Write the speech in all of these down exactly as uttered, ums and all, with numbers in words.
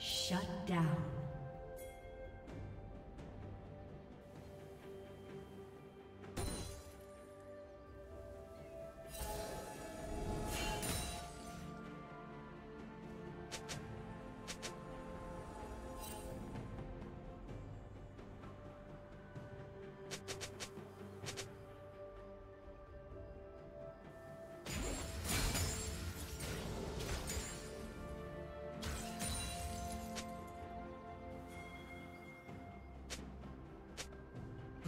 Shut down.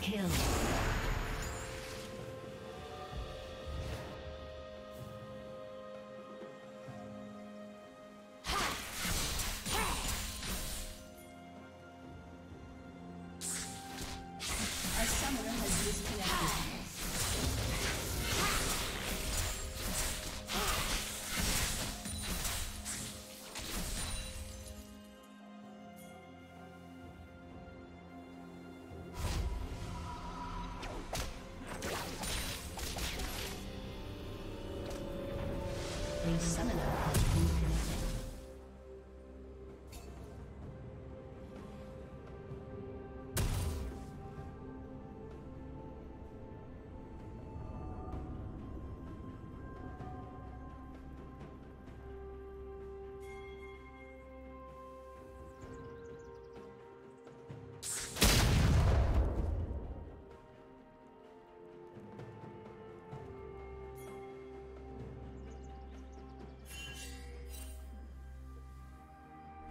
Kill.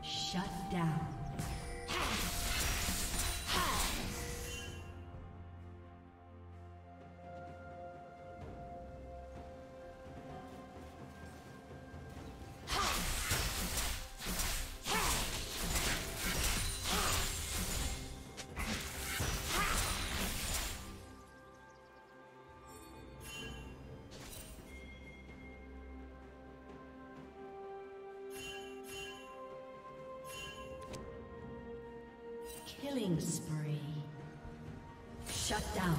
Shut down. Killing spree. Shut down.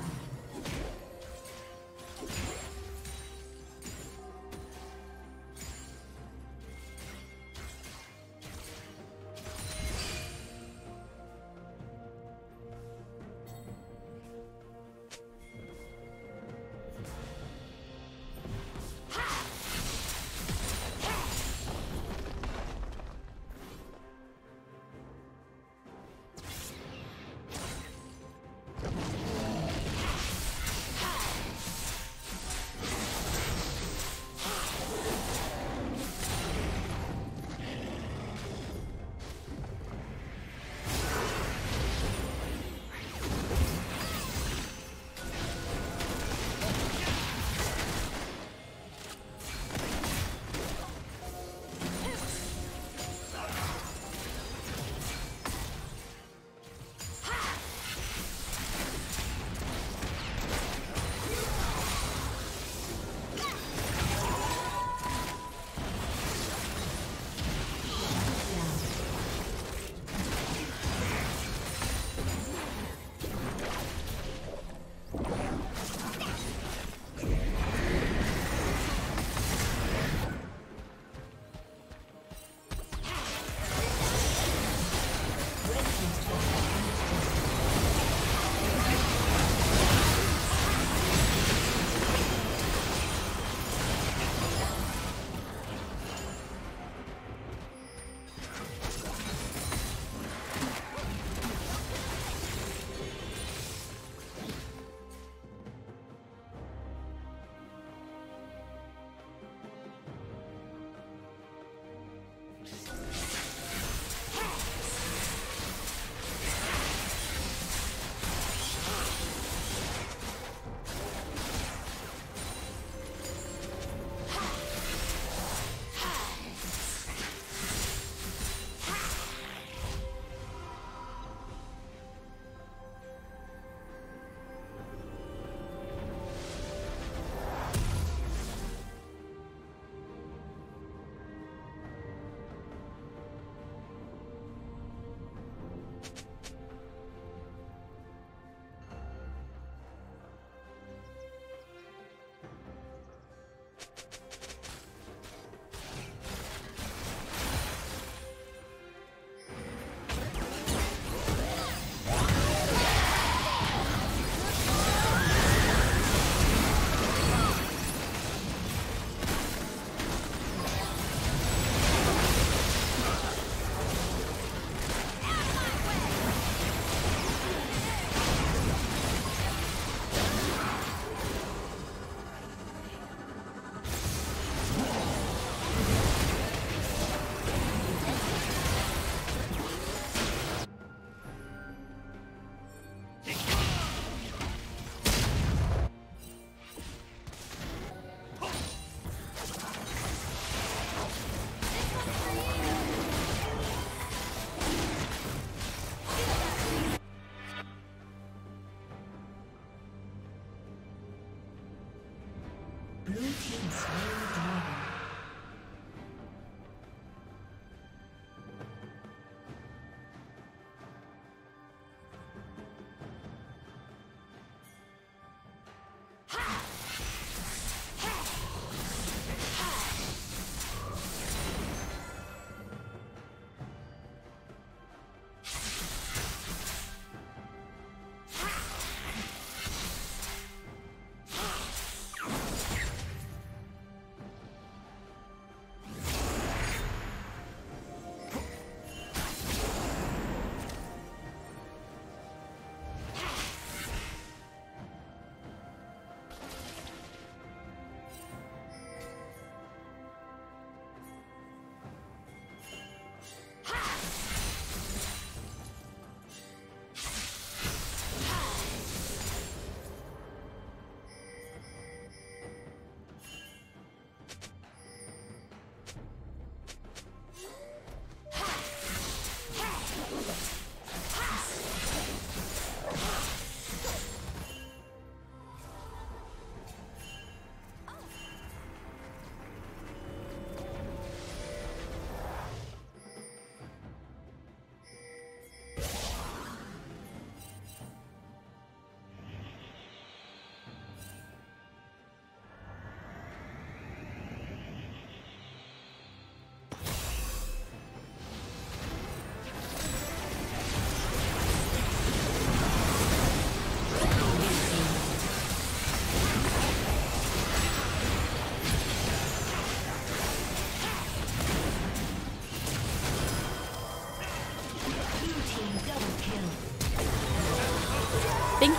Thank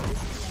disconnected.